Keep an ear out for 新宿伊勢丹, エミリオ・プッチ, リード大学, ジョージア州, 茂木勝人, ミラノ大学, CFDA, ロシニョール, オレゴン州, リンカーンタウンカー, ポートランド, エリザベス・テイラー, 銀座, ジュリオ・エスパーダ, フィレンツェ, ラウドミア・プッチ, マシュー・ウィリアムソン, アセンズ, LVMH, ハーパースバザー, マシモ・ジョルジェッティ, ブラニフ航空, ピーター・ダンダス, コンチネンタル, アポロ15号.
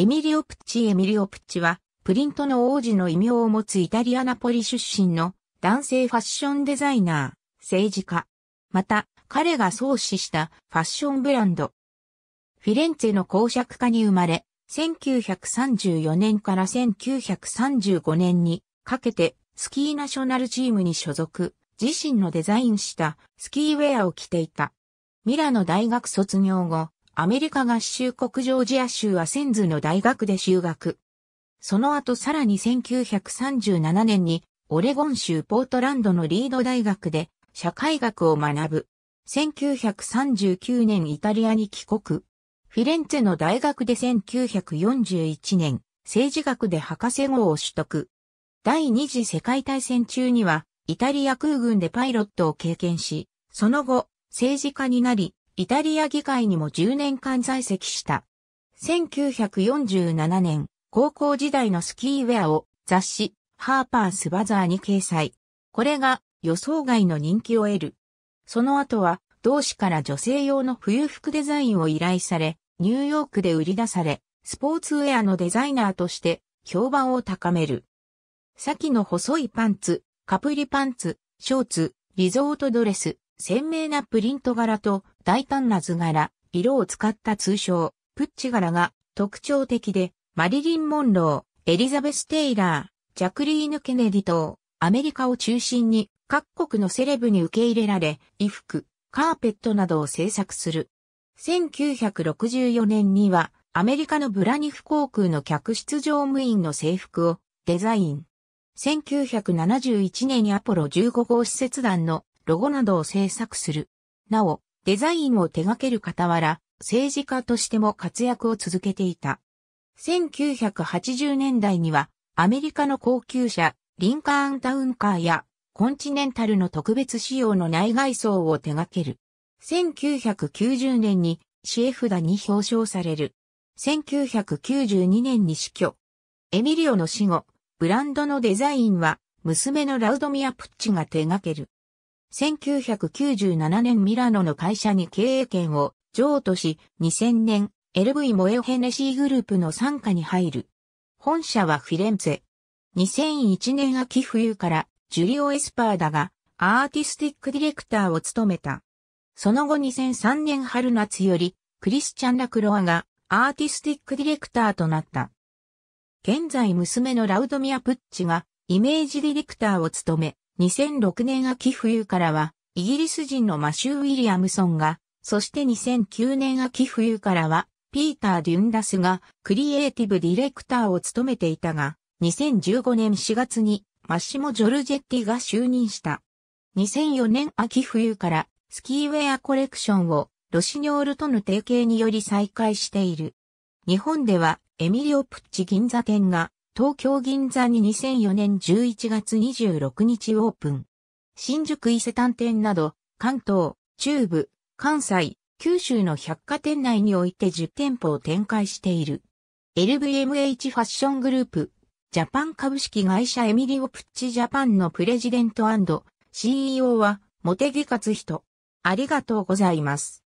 エミリオ・プッチ。エミリオ・プッチは、プリントの王子の異名を持つイタリア・ナポリ出身の男性ファッションデザイナー、政治家。また、彼が創始したファッションブランド。フィレンツェの公爵家に生まれ、1934年から1935年にかけてスキーナショナルチームに所属、自身のデザインしたスキーウェアを着ていた。ミラノ大学卒業後、アメリカ合衆国ジョージア州アセンズの大学で修学。その後さらに1937年にオレゴン州ポートランドのリード大学で社会学を学ぶ。1939年イタリアに帰国。フィレンツェの大学で1941年政治学で博士号を取得。第二次世界大戦中にはイタリア空軍でパイロットを経験し、その後政治家になり、イタリア議会にも10年間在籍した。1947年、高校時代のスキーウェアを雑誌、ハーパースバザーに掲載。これが予想外の人気を得る。その後は、同誌から女性用の冬服デザインを依頼され、ニューヨークで売り出され、スポーツウェアのデザイナーとして評判を高める。先の細いパンツ、カプリパンツ、ショーツ、リゾートドレス、鮮明なプリント柄と大胆な図柄、色を使った通称、プッチ柄が特徴的で、マリリン・モンロー、エリザベス・テイラー、ジャクリーヌ・ケネディ等、アメリカを中心に各国のセレブに受け入れられ、衣服、カーペットなどを制作する。1964年には、アメリカのブラニフ航空の客室乗務員の制服をデザイン。1971年にアポロ15号使節団のロゴなどを制作する。なお、デザインを手掛ける傍ら、政治家としても活躍を続けていた。1980年代には、アメリカの高級車、リンカーンタウンカーや、コンチネンタルの特別仕様の内外装を手掛ける。1990年に CFDA に表彰される。1992年に死去。エミリオの死後、ブランドのデザインは、娘のラウドミア・プッチが手掛ける。1997年ミラノの会社に経営権を譲渡し、2000年 LV モエ・ヘネシーグループの傘下に入る。本社はフィレンツェ。2001年秋冬からジュリオ・エスパーダがアーティスティックディレクターを務めた。その後2003年春夏よりクリスチャン・ラクロアがアーティスティックディレクターとなった。現在娘のラウドミア・プッチがイメージディレクターを務め、2006年秋冬からは、イギリス人のマシュー・ウィリアムソンが、そして2009年秋冬からは、ピーター・デュンダスが、クリエイティブディレクターを務めていたが、2015年4月に、マシモ・ジョルジェッティが就任した。2004年秋冬から、スキーウェアコレクションを、ロシニョールとの提携により再開している。日本では、エミリオ・プッチ銀座店が、東京銀座に2004年11月26日オープン。新宿伊勢丹店など、関東、中部、関西、九州の百貨店内において10店舗を展開している。LVMH ファッショングループ、ジャパン株式会社エミリオ・プッチジャパンのプレジデント&CEO は、茂木勝人。ありがとうございます。